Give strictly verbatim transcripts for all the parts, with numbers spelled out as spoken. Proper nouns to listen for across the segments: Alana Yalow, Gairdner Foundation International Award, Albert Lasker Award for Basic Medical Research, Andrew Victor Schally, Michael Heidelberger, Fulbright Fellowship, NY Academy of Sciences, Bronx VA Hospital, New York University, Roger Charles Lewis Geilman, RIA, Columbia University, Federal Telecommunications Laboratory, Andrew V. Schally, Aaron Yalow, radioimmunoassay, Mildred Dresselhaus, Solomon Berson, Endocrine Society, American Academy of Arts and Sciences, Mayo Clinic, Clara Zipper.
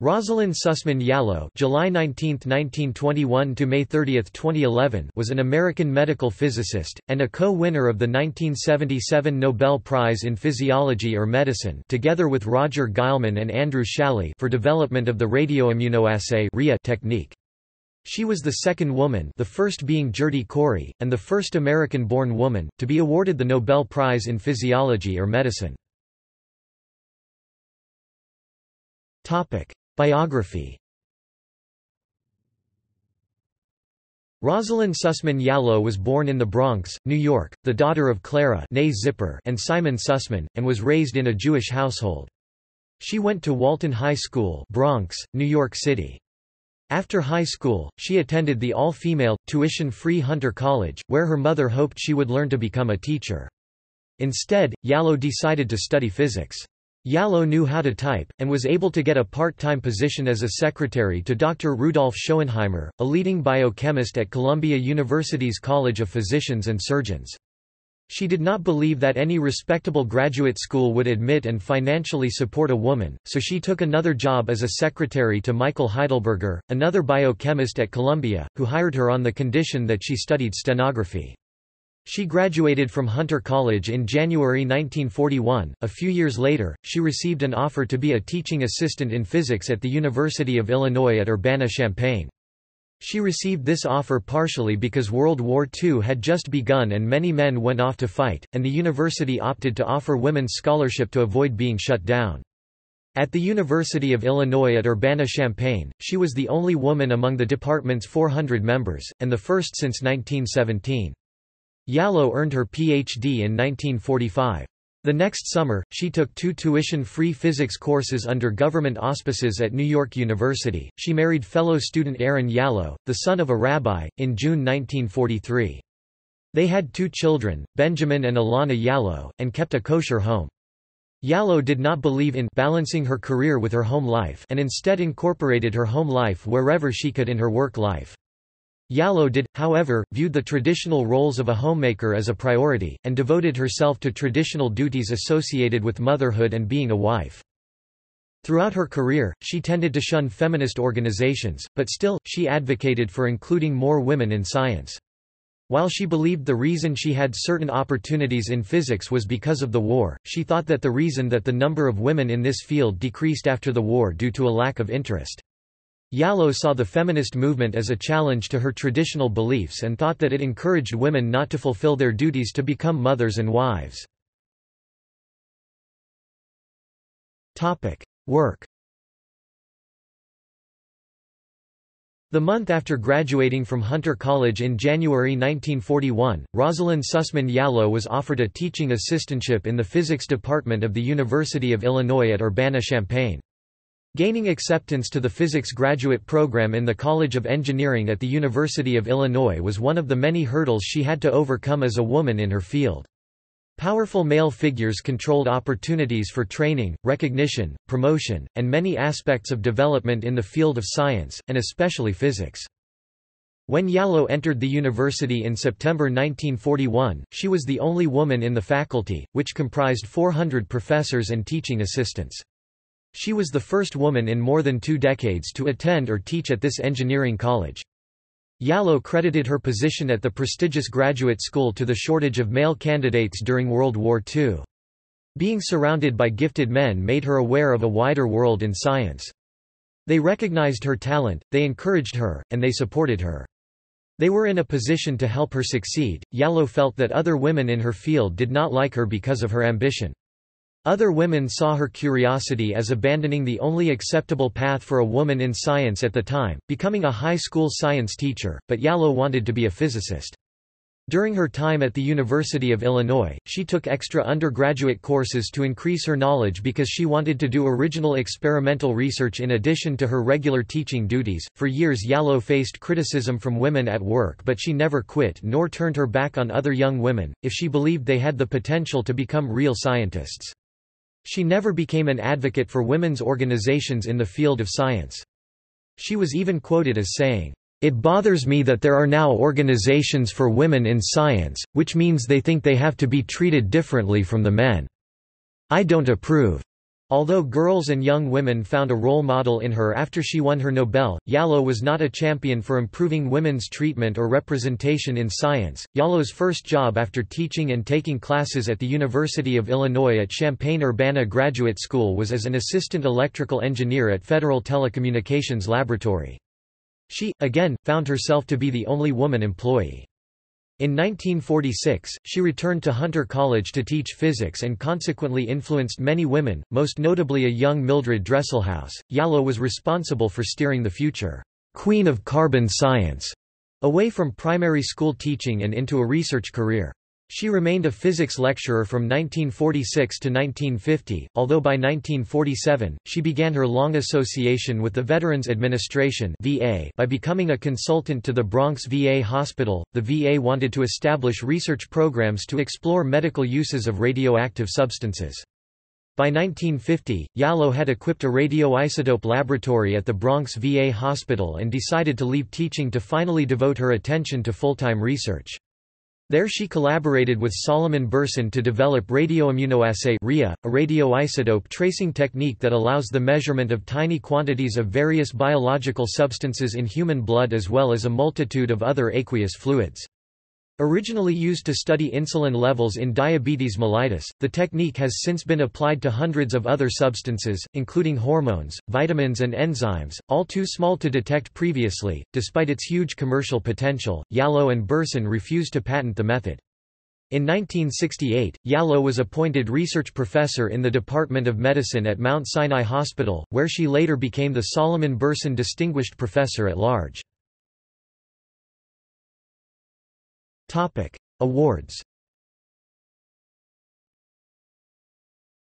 Rosalyn Sussman Yalow (July nineteenth, nineteen twenty-one to May thirtieth, twenty eleven) was an American medical physicist and a co-winner of the nineteen seventy-seven Nobel Prize in Physiology or Medicine, together with Roger Geilman and Andrew Schally, for development of the radioimmunoassay (R I A) technique. She was the second woman, the first being Gerty Cori, and the first American-born woman to be awarded the Nobel Prize in Physiology or Medicine. Topic: Biography. Rosalyn Sussman Yalow was born in the Bronx, New York, the daughter of Clara Zipper and Simon Sussman, and was raised in a Jewish household. She went to Walton High School, Bronx, New York City. After high school, she attended the all-female, tuition-free Hunter College, where her mother hoped she would learn to become a teacher. Instead, Yalow decided to study physics. Yalow knew how to type, and was able to get a part-time position as a secretary to Doctor Rudolf Schoenheimer, a leading biochemist at Columbia University's College of Physicians and Surgeons. She did not believe that any respectable graduate school would admit and financially support a woman, so she took another job as a secretary to Michael Heidelberger, another biochemist at Columbia, who hired her on the condition that she studied stenography. She graduated from Hunter College in January nineteen forty-one. A few years later, she received an offer to be a teaching assistant in physics at the University of Illinois at Urbana-Champaign. She received this offer partially because World War Two had just begun and many men went off to fight, and the university opted to offer women scholarship to avoid being shut down. At the University of Illinois at Urbana-Champaign, she was the only woman among the department's four hundred members, and the first since nineteen seventeen. Yalow earned her P H D in nineteen forty-five. The next summer, she took two tuition-free physics courses under government auspices at New York University. She married fellow student Aaron Yalow, the son of a rabbi, in June nineteen forty-three. They had two children, Benjamin and Alana Yalow, and kept a kosher home. Yalow did not believe in balancing her career with her home life and instead incorporated her home life wherever she could in her work life. Yalow did, however, viewed the traditional roles of a homemaker as a priority, and devoted herself to traditional duties associated with motherhood and being a wife. Throughout her career, she tended to shun feminist organizations, but still, she advocated for including more women in science. While she believed the reason she had certain opportunities in physics was because of the war, she thought that the reason that the number of women in this field decreased after the war due to a lack of interest. Yalow saw the feminist movement as a challenge to her traditional beliefs and thought that it encouraged women not to fulfill their duties to become mothers and wives. Work. The month after graduating from Hunter College in January nineteen forty-one, Rosalyn Sussman Yalow was offered a teaching assistantship in the physics department of the University of Illinois at Urbana-Champaign. Gaining acceptance to the physics graduate program in the College of Engineering at the University of Illinois was one of the many hurdles she had to overcome as a woman in her field. Powerful male figures controlled opportunities for training, recognition, promotion, and many aspects of development in the field of science, and especially physics. When Yalow entered the university in September nineteen forty-one, she was the only woman in the faculty, which comprised four hundred professors and teaching assistants. She was the first woman in more than two decades to attend or teach at this engineering college. Yalow credited her position at the prestigious graduate school to the shortage of male candidates during World War Two. Being surrounded by gifted men made her aware of a wider world in science. They recognized her talent, they encouraged her, and they supported her. They were in a position to help her succeed. Yalow felt that other women in her field did not like her because of her ambition. Other women saw her curiosity as abandoning the only acceptable path for a woman in science at the time, becoming a high school science teacher, but Yalow wanted to be a physicist. During her time at the University of Illinois, she took extra undergraduate courses to increase her knowledge because she wanted to do original experimental research in addition to her regular teaching duties. For years, Yalow faced criticism from women at work, but she never quit nor turned her back on other young women, if she believed they had the potential to become real scientists. She never became an advocate for women's organizations in the field of science. She was even quoted as saying, "It bothers me that there are now organizations for women in science, which means they think they have to be treated differently from the men. I don't approve." Although girls and young women found a role model in her after she won her Nobel, Yalow was not a champion for improving women's treatment or representation in science. Yalow's first job after teaching and taking classes at the University of Illinois at Champaign-Urbana Graduate School was as an assistant electrical engineer at Federal Telecommunications Laboratory. She, again, found herself to be the only woman employee. In nineteen forty-six, she returned to Hunter College to teach physics and consequently influenced many women, most notably a young Mildred Dresselhaus. Yalow was responsible for steering the future Queen of Carbon Science away from primary school teaching and into a research career. She remained a physics lecturer from nineteen forty-six to nineteen fifty, although by nineteen forty-seven, she began her long association with the Veterans Administration (V A) by becoming a consultant to the Bronx V A Hospital. The V A wanted to establish research programs to explore medical uses of radioactive substances. By nineteen fifty, Yalow had equipped a radioisotope laboratory at the Bronx V A Hospital and decided to leave teaching to finally devote her attention to full-time research. There she collaborated with Solomon Berson to develop radioimmunoassay (R I A), a radioisotope tracing technique that allows the measurement of tiny quantities of various biological substances in human blood as well as a multitude of other aqueous fluids. Originally used to study insulin levels in diabetes mellitus, the technique has since been applied to hundreds of other substances, including hormones, vitamins, and enzymes, all too small to detect previously. Despite its huge commercial potential, Yalow and Berson refused to patent the method. In nineteen sixty-eight, Yalow was appointed research professor in the Department of Medicine at Mount Sinai Hospital, where she later became the Solomon Berson Distinguished Professor at Large. Topic: Awards.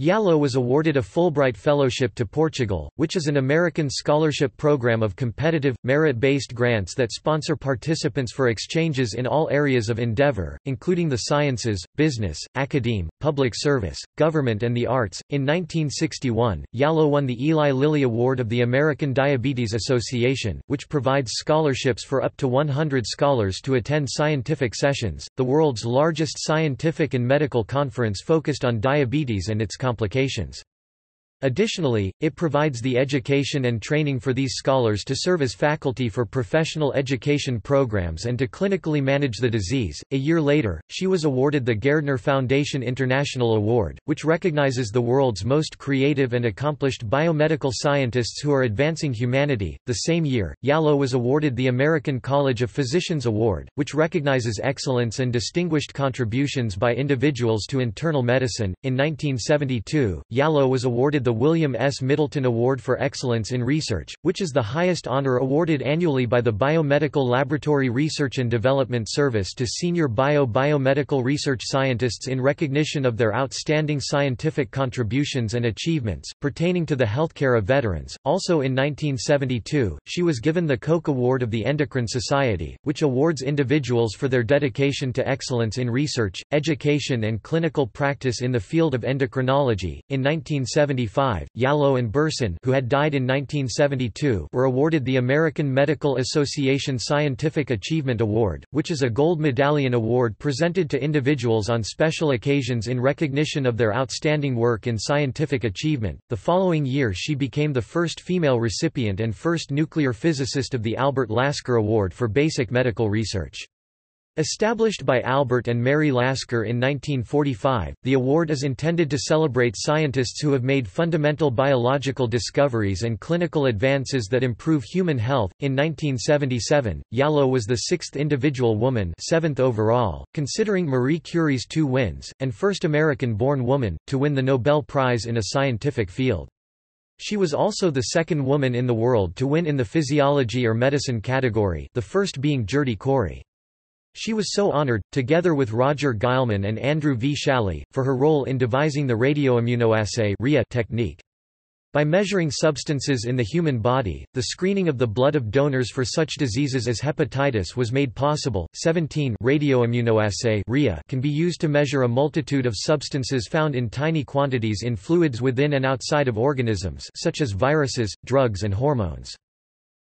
Yalow was awarded a Fulbright Fellowship to Portugal, which is an American scholarship program of competitive, merit-based grants that sponsor participants for exchanges in all areas of endeavor, including the sciences, business, academe, public service, government, and the arts. In nineteen sixty-one, Yalow won the Eli Lilly Award of the American Diabetes Association, which provides scholarships for up to one hundred scholars to attend scientific sessions, the world's largest scientific and medical conference focused on diabetes and its complications. Additionally, it provides the education and training for these scholars to serve as faculty for professional education programs and to clinically manage the disease. A year later, she was awarded the Gairdner Foundation International Award, which recognizes the world's most creative and accomplished biomedical scientists who are advancing humanity. The same year, Yalow was awarded the American College of Physicians Award, which recognizes excellence and distinguished contributions by individuals to internal medicine. In nineteen seventy-two, Yalow was awarded the The William S. Middleton Award for Excellence in Research, which is the highest honor awarded annually by the Biomedical Laboratory Research and Development Service to senior bio biomedical research scientists in recognition of their outstanding scientific contributions and achievements pertaining to the healthcare of veterans. Also in nineteen seventy-two, she was given the Koch Award of the Endocrine Society, which awards individuals for their dedication to excellence in research, education, and clinical practice in the field of endocrinology. In nineteen seventy-five, Yalow and Berson, who had died in nineteen seventy-two, were awarded the American Medical Association Scientific Achievement Award, which is a gold medallion award presented to individuals on special occasions in recognition of their outstanding work in scientific achievement. The following year, she became the first female recipient and first nuclear physicist of the Albert Lasker Award for Basic Medical Research. Established by Albert and Mary Lasker in nineteen forty-five, the award is intended to celebrate scientists who have made fundamental biological discoveries and clinical advances that improve human health. In nineteen seventy-seven, Yalow was the sixth individual woman, seventh overall, considering Marie Curie's two wins, and first American-born woman to win the Nobel Prize in a scientific field. She was also the second woman in the world to win in the physiology or medicine category, the first being Gerty Cori. She was so honored, together with Roger Geilman and Andrew V. Schally, for her role in devising the radioimmunoassay (R I A) technique. By measuring substances in the human body, the screening of the blood of donors for such diseases as hepatitis was made possible. seventeen radioimmunoassay (R I A) can be used to measure a multitude of substances found in tiny quantities in fluids within and outside of organisms, such as viruses, drugs, and hormones.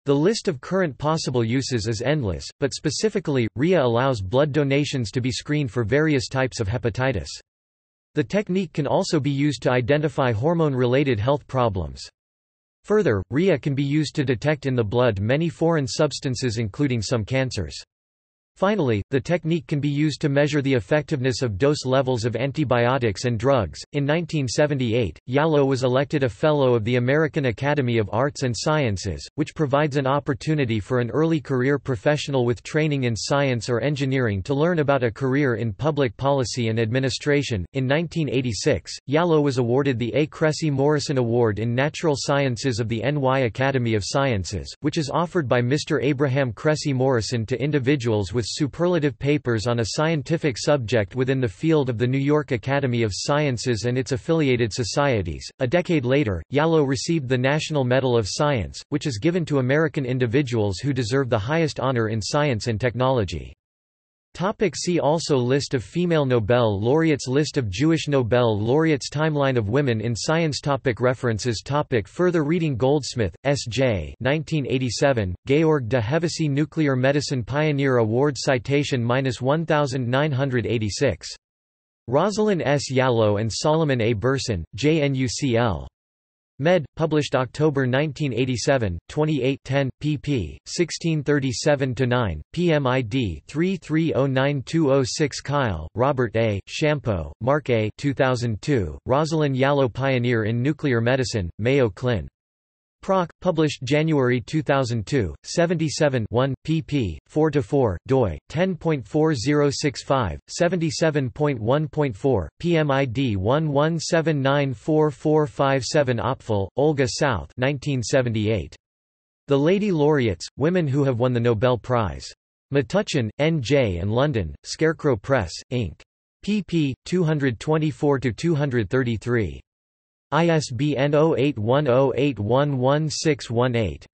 The list of current possible uses is endless, but specifically, R I A allows blood donations to be screened for various types of hepatitis. The technique can also be used to identify hormone-related health problems. Further, R I A can be used to detect in the blood many foreign substances, including some cancers. Finally, the technique can be used to measure the effectiveness of dose levels of antibiotics and drugs. In nineteen seventy-eight, Yalow was elected a Fellow of the American Academy of Arts and Sciences, which provides an opportunity for an early career professional with training in science or engineering to learn about a career in public policy and administration. In nineteen eighty-six, Yalow was awarded the A. Cressy Morrison Award in Natural Sciences of the N Y Academy of Sciences, which is offered by Mister Abraham Cressy Morrison to individuals with superlative papers on a scientific subject within the field of the New York Academy of Sciences and its affiliated societies. A decade later, Yalow received the National Medal of Science, which is given to American individuals who deserve the highest honor in science and technology. Topic see also: List of female Nobel laureates, List of Jewish Nobel laureates, Timeline of women in science. Topic References. Topic Further reading. Goldsmith, S J nineteen eighty-seven, Georg de Hevesy, Nuclear Medicine Pioneer Award citation dash nineteen eighty-six. Rosalyn S. Yalow and Solomon A. Berson, J N U C L. Med. Published October nineteen eighty-seven, twenty-eight ten, pp. sixteen thirty-seven to nine, P M I D three three zero nine two zero six. Kyle, Robert A., Champeau, Mark A. two thousand two, Rosalyn Yalow, Pioneer in Nuclear Medicine, Mayo Clinic. Proc. Published January two thousand two, seventy-seven one, pp. four to four, doi. ten point four zero six five, seventy-seven point one point four, P M I D one one seven nine four four five seven. Opfel, Olga South, nineteen seventy-eight. The Lady Laureates, Women Who Have Won the Nobel Prize. Metuchen, N J and London, Scarecrow Press, Incorporated. Pp. two twenty-four to two thirty-three. I S B N zero eight one zero eight one one six one eight.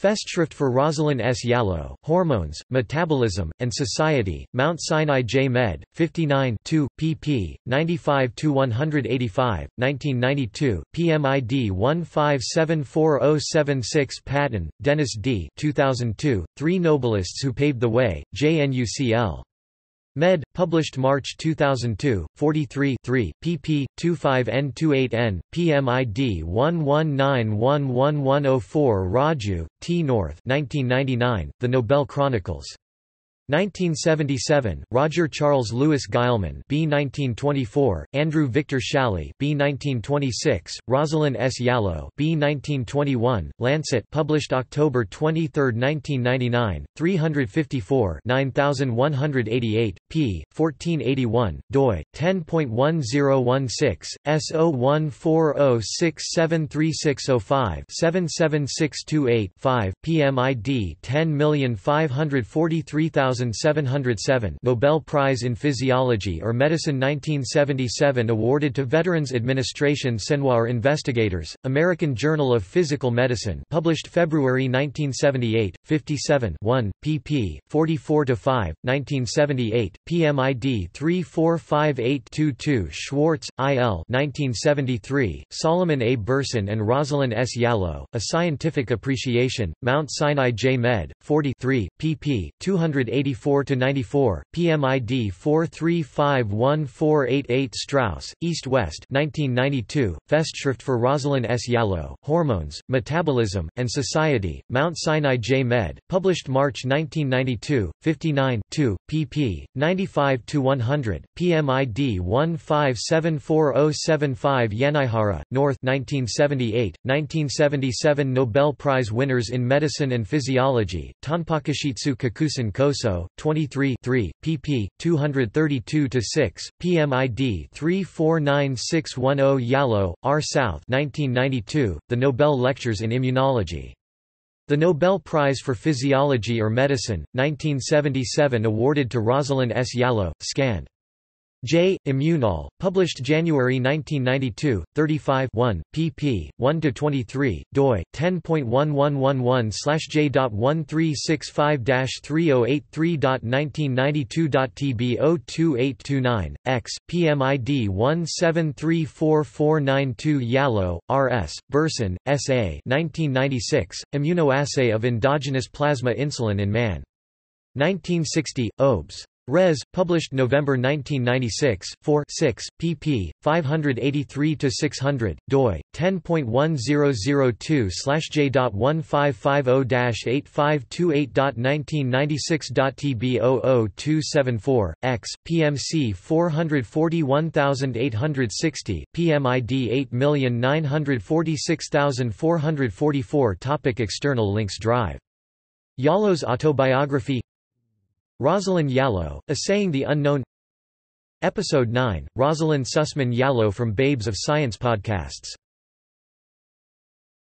Festschrift for Rosalyn S. Yalow, Hormones, Metabolism, and Society, Mount Sinai J. Med, fifty-nine two, pp. ninety-five to one eighty-five, nineteen ninety-two, P M I D one five seven four zero seven six. Patton, Dennis D. two thousand two, Three Nobelists Who Paved the Way, J N U C L. Med. Published March two thousand two, forty-three three, pp. twenty-five N twenty-eight N, P M I D one one nine one one one zero four. Raju, T. North, nineteen ninety-nine, The Nobel Chronicles. nineteen seventy-seven, Roger Charles Lewis Geilman, B. nineteen twenty-four, Andrew Victor Schally, B. nineteen twenty-six, Rosalyn S. Yalow, B. nineteen twenty-one, Lancet, published October twenty-third nineteen ninety-nine, three fifty-four, nine thousand one hundred eighty-eight, p. fourteen eighty-one, doi. ten point one zero one six, S zero one four zero six seven three six zero five seven seven six two eight five, P M I D ten million five hundred forty-three thousand. seven hundred seven. Nobel Prize in Physiology or Medicine nineteen seventy-seven, awarded to Veterans Administration Senoir investigators. American Journal of Physical Medicine, published February nineteen seventy-eight, fifty-seven one, pp. forty-four to five, nineteen seventy-eight, P M I D three four five eight two two. Schwartz, I L nineteen seventy-three, Solomon A. Berson and Rosalyn S. Yalow, A Scientific Appreciation, Mount Sinai J. Med, forty-three, pp. two eighty-four to ninety-four, P M I D four three five one four eight eight. Strauss, East West nineteen ninety-two, Festschrift for Rosalyn S. Yalow, Hormones, Metabolism, and Society, Mount Sinai J. Med, published March nineteen ninety-two, fifty-nine two, pp. ninety-five to one hundred, P M I D one five seven four zero seven five. Yanihara, North nineteen seventy-eight, nineteen seventy-seven Nobel Prize winners in Medicine and Physiology, Tanpakushitsu Kakusen Koso, twenty-three three, pp. two thirty-two to six, P M I D three four nine six one zero. Yalow, R. South nineteen ninety-two, The Nobel Lectures in Immunology. The Nobel Prize for Physiology or Medicine, nineteen seventy-seven, awarded to Rosalyn S. Yalow, scanned. J. Immunol, published January nineteen ninety-two, thirty-five one, pp. one to twenty-three, doi. ten point one one one one slash J dot one three six five dash three zero eight three dot nineteen ninety-two dot T B zero two eight two nine, X, P M I D one seven three four four nine two. Yalow, R S, Berson, S A nineteen ninety-six, Immunoassay of Endogenous Plasma Insulin in Man. nineteen sixty, Obes. Res. Published November nineteen ninety-six, four six, pp. five eighty-three to six hundred, doi ten point one zero zero two slash j dot one five five zero dash eight five two eight dot nineteen ninety-six dot T B zero zero two seven four, X, P M C four hundred forty-one thousand eight hundred sixty, P M I D eight million nine hundred forty-six thousand four hundred forty-four. Topic External links. Drive. Yalow's autobiography. Rosalyn Yalow, Assaying the Unknown. Episode nine, Rosalyn Sussman Yalow from Babes of Science Podcasts.